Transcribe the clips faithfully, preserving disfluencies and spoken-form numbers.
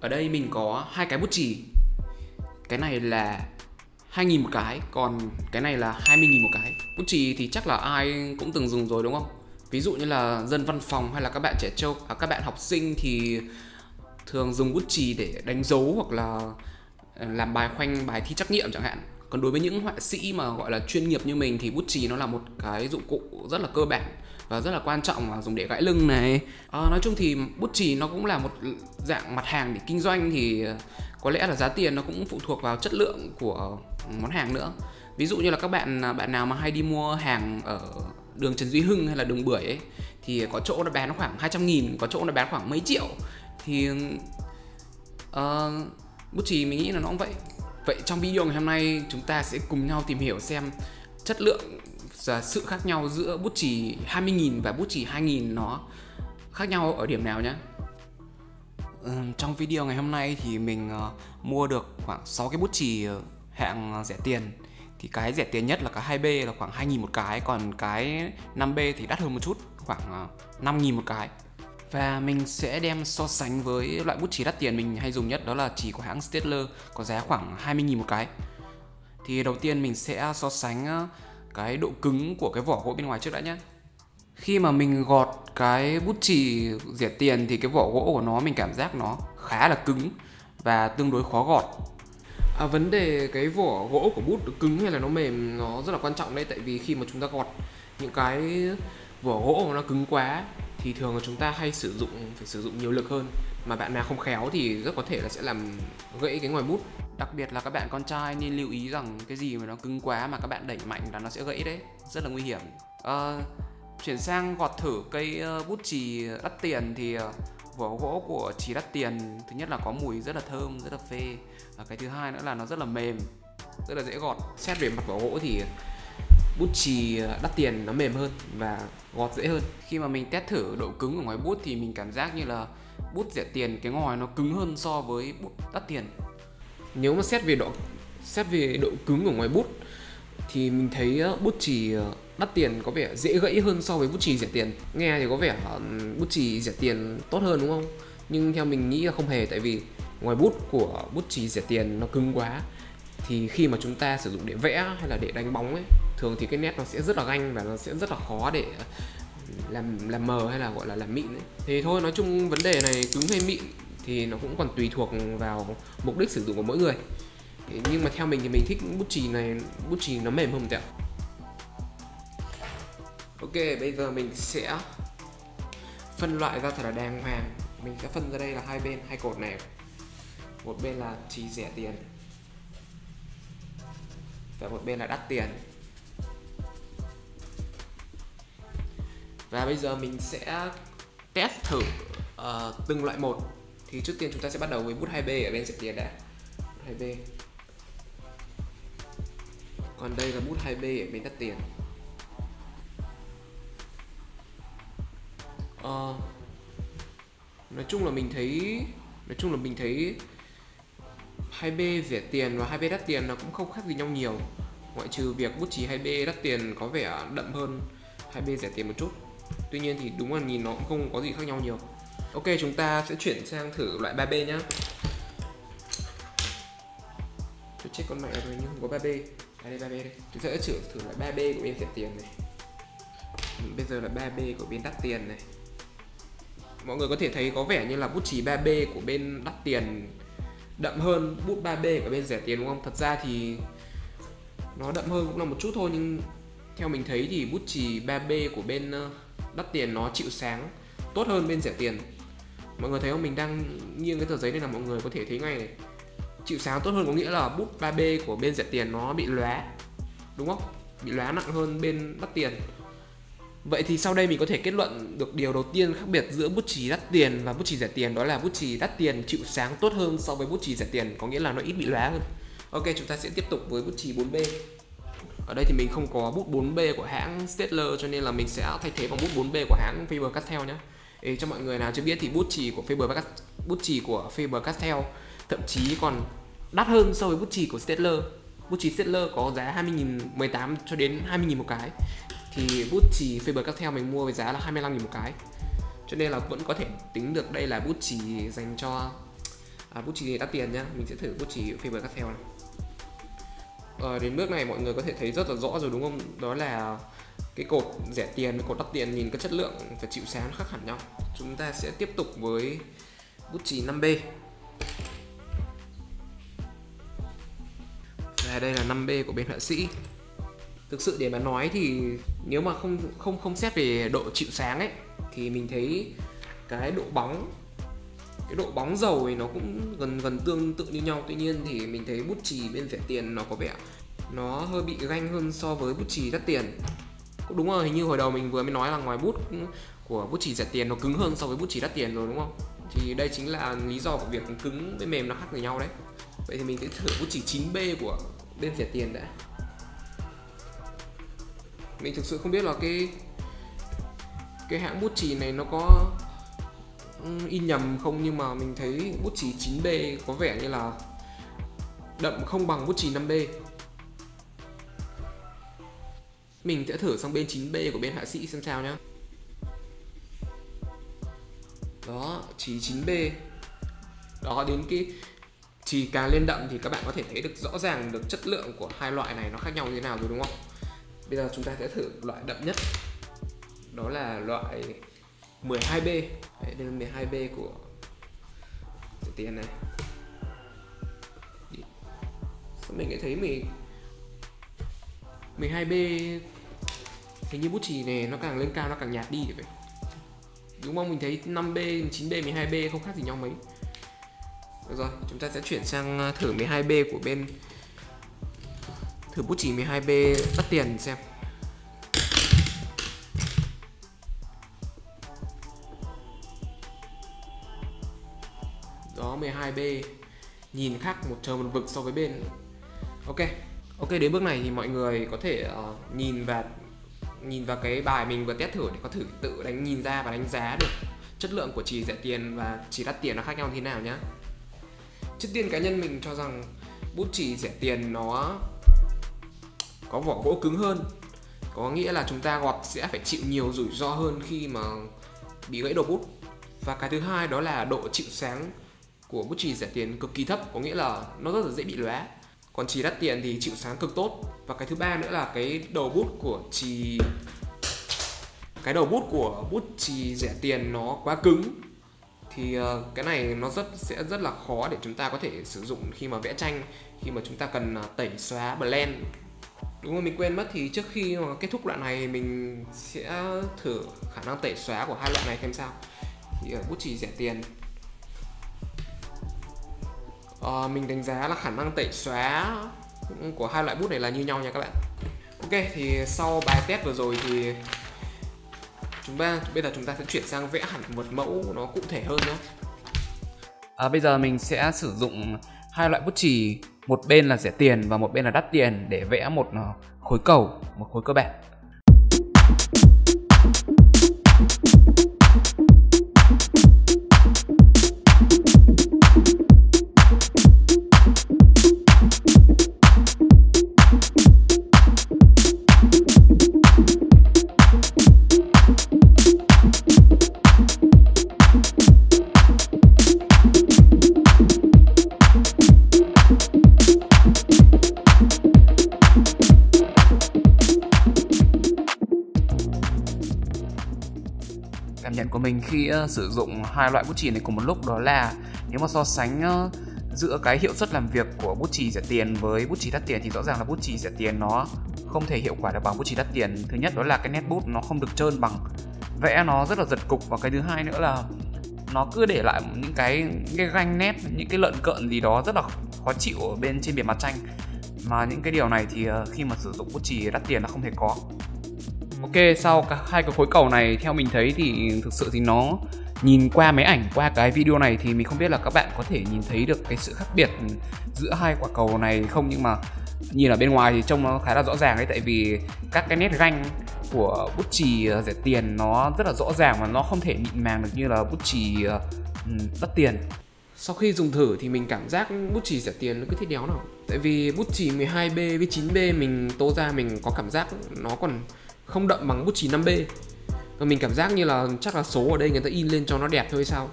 Ở đây mình có hai cái bút chì. Cái này là hai nghìn một cái, còn cái này là hai mươi nghìn một cái. Bút chì thì chắc là ai cũng từng dùng rồi đúng không? Ví dụ như là dân văn phòng hay là các bạn trẻ trâu, à, các bạn học sinh thì thường dùng bút chì để đánh dấu hoặc là làm bài khoanh bài thi trắc nghiệm chẳng hạn. Còn đối với những họa sĩ mà gọi là chuyên nghiệp như mình thì bút chì nó là một cái dụng cụ rất là cơ bản và rất là quan trọng, mà dùng để gãi lưng này. À, nói chung thì bút chì nó cũng là một dạng mặt hàng để kinh doanh, thì có lẽ là giá tiền nó cũng phụ thuộc vào chất lượng của món hàng nữa. Ví dụ như là các bạn bạn nào mà hay đi mua hàng ở đường Trần Duy Hưng hay là đường Bưởi ấy, thì có chỗ nó bán khoảng hai trăm nghìn, có chỗ nó bán khoảng mấy triệu. Thì uh, bút chì mình nghĩ là nó cũng vậy. Vậy trong video ngày hôm nay chúng ta sẽ cùng nhau tìm hiểu xem chất lượng và sự khác nhau giữa bút chì hai mươi nghìn và bút chì hai nghìn nó khác nhau ở điểm nào nhé. Ừ, trong video ngày hôm nay thì mình uh, mua được khoảng sáu cái bút chì uh, hạng uh, rẻ tiền. Thì cái rẻ tiền nhất là cái hai bê là khoảng hai nghìn một cái, còn cái năm bê thì đắt hơn một chút, khoảng uh, năm nghìn một cái. Và mình sẽ đem so sánh với loại bút chì đắt tiền mình hay dùng nhất, đó là chì của hãng Staedtler, có giá khoảng hai mươi nghìn một cái. Thì đầu tiên mình sẽ so sánh cái độ cứng của cái vỏ gỗ bên ngoài trước đã nhé. Khi mà mình gọt cái bút chì rẻ tiền thì cái vỏ gỗ của nó mình cảm giác nó khá là cứng và tương đối khó gọt. À, vấn đề cái vỏ gỗ của bút cứng hay là nó mềm nó rất là quan trọng đây, tại vì khi mà chúng ta gọt những cái vỏ gỗ mà nó cứng quá thì thường là chúng ta hay sử dụng phải sử dụng nhiều lực hơn, mà bạn nào không khéo thì rất có thể là sẽ làm gãy cái ngòi bút. Đặc biệt là các bạn con trai nên lưu ý rằng cái gì mà nó cứng quá mà các bạn đẩy mạnh là nó sẽ gãy đấy, rất là nguy hiểm. À, chuyển sang gọt thử cây bút chì đắt tiền thì vỏ gỗ của chì đắt tiền thứ nhất là có mùi rất là thơm, rất là phê, và cái thứ hai nữa là nó rất là mềm, rất là dễ gọt. Xét về mặt vỏ gỗ thì bút chì đắt tiền nó mềm hơn và gọt dễ hơn. Khi mà mình test thử độ cứng của ngòi bút thì mình cảm giác như là bút rẻ tiền cái ngòi nó cứng hơn so với bút đắt tiền. Nếu mà xét về độ xét về độ cứng của ngòi bút thì mình thấy bút chì đắt tiền có vẻ dễ gãy hơn so với bút chì rẻ tiền. Nghe thì có vẻ bút chì rẻ tiền tốt hơn đúng không? Nhưng theo mình nghĩ là không hề, tại vì ngòi bút của bút chì rẻ tiền nó cứng quá, thì khi mà chúng ta sử dụng để vẽ hay là để đánh bóng ấy, thường thì cái nét nó sẽ rất là ganh và nó sẽ rất là khó để làm làm mờ hay là gọi là làm mịn ấy. Thì thôi, nói chung vấn đề này cứng hay mịn thì nó cũng còn tùy thuộc vào mục đích sử dụng của mỗi người. Nhưng mà theo mình thì mình thích bút chì này, bút chì nó mềm hơn một tẹo. Ok, bây giờ mình sẽ phân loại ra thật là đàng hoàng. Mình sẽ phân ra đây là hai bên, hai cột này. Một bên là chì rẻ tiền và một bên là đắt tiền. Và bây giờ mình sẽ test thử uh, từng loại một. Thì trước tiên chúng ta sẽ bắt đầu với bút hai bê ở bên rẻ tiền đã. Bút hai bê. Còn đây là bút hai bê ở bên đắt tiền. Uh, nói chung là mình thấy nói chung là mình thấy hai bê rẻ tiền và hai bê đắt tiền nó cũng không khác gì nhau nhiều, ngoại trừ việc bút chì hai bê đắt tiền có vẻ đậm hơn hai bê rẻ tiền một chút. Tuy nhiên thì đúng là nhìn nó cũng không có gì khác nhau nhiều. Ok, chúng ta sẽ chuyển sang thử loại ba bê nhá. Tôi check con mẹ rồi nhưng không có ba bê. À đây, ba bê đây. Chúng ta sẽ thử, thử loại ba bê của bên rẻ tiền này. Bây giờ là ba bê của bên đắt tiền này. Mọi người có thể thấy có vẻ như là bút chì ba bê của bên đắt tiền đậm hơn bút ba bê của bên rẻ tiền đúng không? Thật ra thì nó đậm hơn cũng là một chút thôi, nhưng theo mình thấy thì bút chì ba bê của bên đắt tiền nó chịu sáng tốt hơn bên rẻ tiền. Mọi người thấy không? Mình đang nghiêng cái tờ giấy nên là mọi người có thể thấy ngay này. Chịu sáng tốt hơn có nghĩa là bút ba bê của bên rẻ tiền nó bị lóa, đúng không? Bị lóa nặng hơn bên đắt tiền. Vậy thì sau đây mình có thể kết luận được điều đầu tiên khác biệt giữa bút chì đắt tiền và bút chì rẻ tiền, đó là bút chì đắt tiền chịu sáng tốt hơn so với bút chì rẻ tiền, có nghĩa là nó ít bị lóa hơn. Ok, chúng ta sẽ tiếp tục với bút chì bốn bê. Ở đây thì mình không có bút bốn bê của hãng Staedtler cho nên là mình sẽ thay thế bằng bút bốn bê của hãng Faber-Castell nhé. Ê, cho mọi người nào chưa biết thì bút chì của Faber bút chì của Faber-Castell thậm chí còn đắt hơn so với bút chì của Staedtler. Bút chì Staedtler có giá hai mươi nghìn mười tám cho đến hai mươi nghìn một cái. Thì bút chì Faber-Castell mình mua với giá là hai mươi lăm nghìn một cái. Cho nên là vẫn có thể tính được đây là bút chì dành cho à, bút chì này đắt tiền nhá, mình sẽ thử bút chì Faber-Castell này. À, đến bước này mọi người có thể thấy rất là rõ rồi đúng không, đó là cái cột rẻ tiền với cột đắt tiền nhìn cái chất lượng và chịu sáng khác hẳn nhau. Chúng ta sẽ tiếp tục với bút chì năm B. Và đây là năm B của bên họa sĩ. Thực sự để mà nói thì nếu mà không không không xét về độ chịu sáng ấy thì mình thấy cái độ bóng cái độ bóng dầu thì nó cũng gần gần tương tự như nhau. Tuy nhiên thì mình thấy bút chì bên rẻ tiền nó có vẻ nó hơi bị ganh hơn so với bút chì đắt tiền. Cũng đúng rồi, hình như hồi đầu mình vừa mới nói là ngoài bút của bút chì rẻ tiền nó cứng hơn so với bút chì đắt tiền rồi đúng không? Thì đây chính là lý do của việc cứng với mềm nó khác với nhau đấy. Vậy thì mình sẽ thử bút chì chín B của bên rẻ tiền đã. Mình thực sự không biết là cái cái hãng bút chì này nó có in nhầm không, nhưng mà mình thấy bút chì chín B có vẻ như là đậm không bằng bút chì năm B. Mình sẽ thử sang bên chín B của bên họa sĩ xem sao nhá. Đó, chì chín B. Đó, đến cái chì càng lên đậm thì các bạn có thể thấy được rõ ràng được chất lượng của hai loại này nó khác nhau như thế nào rồi đúng không? Bây giờ chúng ta sẽ thử loại đậm nhất. Đó là loại mười hai B. Đấy, đây là mười hai B của rẻ tiền này. Sao mình lại thấy mình mười hai B hình như bút chì này nó càng lên cao nó càng nhạt đi vậy. Đúng không? Mình thấy năm B, chín B, mười hai B không khác gì nhau mấy. Được rồi, chúng ta sẽ chuyển sang thử mười hai B của bên thử bút chì mười hai B đắt tiền xem. Đó, mười hai B nhìn khác một trời một vực so với bên. Ok. Ok, đến bước này thì mọi người có thể uh, nhìn và nhìn vào cái bài mình vừa test thử để có thử tự đánh nhìn ra và đánh giá được chất lượng của chì rẻ tiền và chì đắt tiền nó khác nhau thế nào nhá. Trước tiên cá nhân mình cho rằng bút chì rẻ tiền nó có vỏ gỗ cứng hơn, có nghĩa là chúng ta gọt sẽ phải chịu nhiều rủi ro hơn khi mà bị gãy đầu bút. Và cái thứ hai đó là độ chịu sáng của bút chì rẻ tiền cực kỳ thấp, có nghĩa là nó rất là dễ bị lóa. Còn chì đắt tiền thì chịu sáng cực tốt. Và cái thứ ba nữa là cái đầu bút của chì cái đầu bút của bút chì rẻ tiền nó quá cứng, thì cái này nó rất sẽ rất là khó để chúng ta có thể sử dụng khi mà vẽ tranh, khi mà chúng ta cần tẩy xóa blend. Đúng rồi, mình quên mất, thì trước khi mà kết thúc đoạn này mình sẽ thử khả năng tẩy xóa của hai loại này xem sao. Thì ở bút chì rẻ tiền Uh, mình đánh giá là khả năng tẩy xóa của hai loại bút này là như nhau nha các bạn. Ok, thì sau bài test vừa rồi thì chúng ta bây giờ chúng ta sẽ chuyển sang vẽ hẳn một mẫu nó cụ thể hơn nhé. À, bây giờ mình sẽ sử dụng hai loại bút chì, một bên là rẻ tiền và một bên là đắt tiền, để vẽ một khối cầu, một khối cơ bản. Cảm nhận của mình khi uh, sử dụng hai loại bút chì này cùng một lúc đó là nếu mà so sánh uh, giữa cái hiệu suất làm việc của bút chì rẻ tiền với bút chì đắt tiền thì rõ ràng là bút chì rẻ tiền nó không thể hiệu quả được bằng bút chì đắt tiền. Thứ nhất đó là cái nét bút nó không được trơn bằng, vẽ nó rất là giật cục, và cái thứ hai nữa là nó cứ để lại những cái, những cái ganh nét, những cái lợn cợn gì đó rất là khó chịu ở bên trên bề mặt tranh, mà những cái điều này thì uh, khi mà sử dụng bút chì đắt tiền nó không thể có. Ok, sau cả hai cái khối cầu này theo mình thấy thì thực sự thì nó nhìn qua mấy ảnh, qua cái video này thì mình không biết là các bạn có thể nhìn thấy được cái sự khác biệt giữa hai quả cầu này không, nhưng mà nhìn ở bên ngoài thì trông nó khá là rõ ràng đấy, tại vì các cái nét ganh của bút chì rẻ tiền nó rất là rõ ràng và nó không thể mịn màng được như là bút chì đắt tiền. Sau khi dùng thử thì mình cảm giác bút chì rẻ tiền nó cứ thế đéo nào. Tại vì bút chì mười hai B với chín B mình tô ra mình có cảm giác nó còn không đậm bằng bút chì năm B. Và mình cảm giác như là chắc là số ở đây người ta in lên cho nó đẹp thôi sao.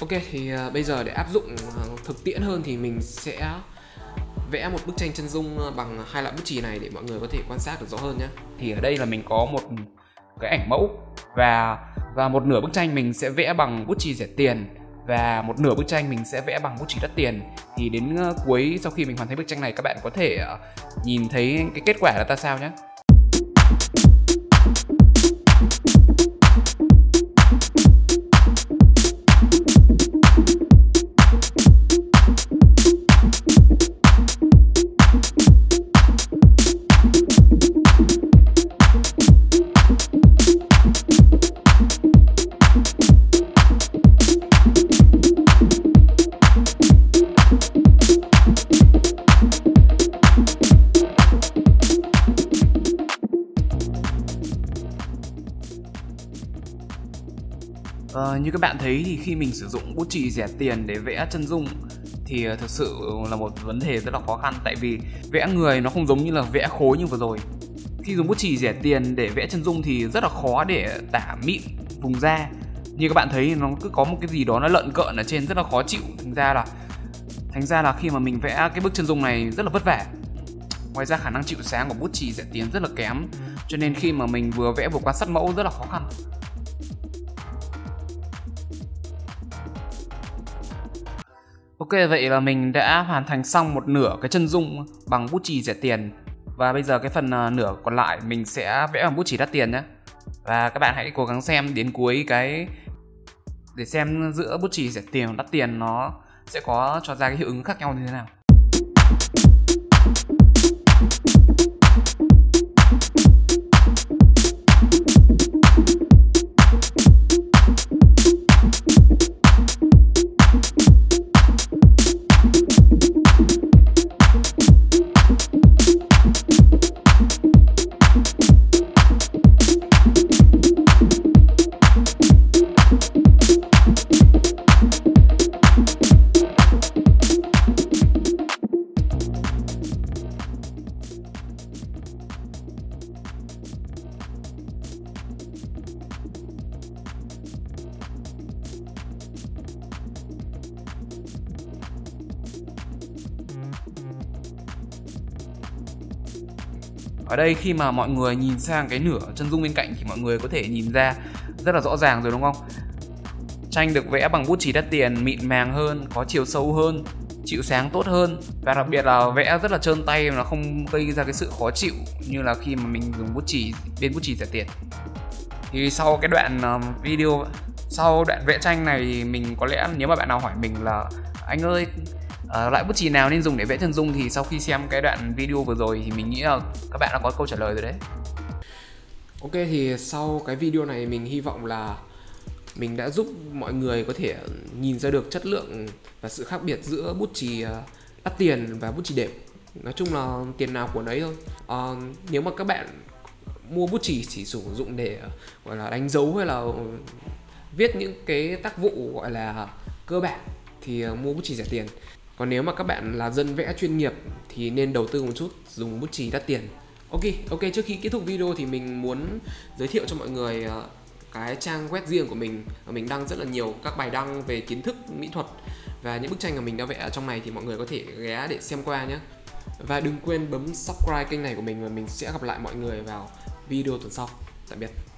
Ok, thì uh, bây giờ để áp dụng uh, thực tiễn hơn thì mình sẽ vẽ một bức tranh chân dung bằng hai loại bút chì này để mọi người có thể quan sát được rõ hơn nhé. Thì ở đây là mình có một cái ảnh mẫu và và một nửa bức tranh mình sẽ vẽ bằng bút chì rẻ tiền và một nửa bức tranh mình sẽ vẽ bằng bút chì đắt tiền. Thì đến cuối, sau khi mình hoàn thành bức tranh này, các bạn có thể nhìn thấy cái kết quả là ta sao nhé. Uh, như các bạn thấy thì khi mình sử dụng bút chì rẻ tiền để vẽ chân dung thì thực sự là một vấn đề rất là khó khăn, tại vì vẽ người nó không giống như là vẽ khối như vừa rồi. Khi dùng bút chì rẻ tiền để vẽ chân dung thì rất là khó để tả mịn vùng da. Như các bạn thấy nó cứ có một cái gì đó nó lợn cợn ở trên, rất là khó chịu. Thành ra là thành ra là khi mà mình vẽ cái bức chân dung này rất là vất vả. Ngoài ra khả năng chịu sáng của bút chì rẻ tiền rất là kém, cho nên khi mà mình vừa vẽ vừa quan sát mẫu rất là khó khăn. Ok, vậy là mình đã hoàn thành xong một nửa cái chân dung bằng bút chì rẻ tiền. Và bây giờ cái phần nửa còn lại mình sẽ vẽ bằng bút chì đắt tiền nhé. Và các bạn hãy cố gắng xem đến cuối cái để xem giữa bút chì rẻ tiền và đắt tiền nó sẽ có cho ra cái hiệu ứng khác nhau như thế nào. Ở đây khi mà mọi người nhìn sang cái nửa chân dung bên cạnh thì mọi người có thể nhìn ra rất là rõ ràng rồi, đúng không? Tranh được vẽ bằng bút chì đắt tiền mịn màng hơn, có chiều sâu hơn, chịu sáng tốt hơn, và đặc biệt là vẽ rất là trơn tay, nó không gây ra cái sự khó chịu như là khi mà mình dùng bút chì bên bút chì rẻ tiền. Thì sau cái đoạn video, sau đoạn vẽ tranh này thì mình có lẽ nếu mà bạn nào hỏi mình là anh ơi, À, loại bút chì nào nên dùng để vẽ chân dung, thì sau khi xem cái đoạn video vừa rồi thì mình nghĩ là các bạn đã có câu trả lời rồi đấy. Ok, thì sau cái video này mình hy vọng là mình đã giúp mọi người có thể nhìn ra được chất lượng và sự khác biệt giữa bút chì đắt tiền và bút chì đệm. Nói chung là tiền nào của đấy thôi. À, nếu mà các bạn mua bút chì chỉ sử dụng để gọi là đánh dấu hay là viết những cái tác vụ gọi là cơ bản thì mua bút chì rẻ tiền. Còn nếu mà các bạn là dân vẽ chuyên nghiệp thì nên đầu tư một chút, dùng bút chì đắt tiền. Ok, ok trước khi kết thúc video thì mình muốn giới thiệu cho mọi người cái trang web riêng của mình. Mình đăng rất là nhiều các bài đăng về kiến thức, mỹ thuật và những bức tranh mà mình đã vẽ ở trong này, thì mọi người có thể ghé để xem qua nhé. Và đừng quên bấm subscribe kênh này của mình, và mình sẽ gặp lại mọi người vào video tuần sau. Tạm biệt.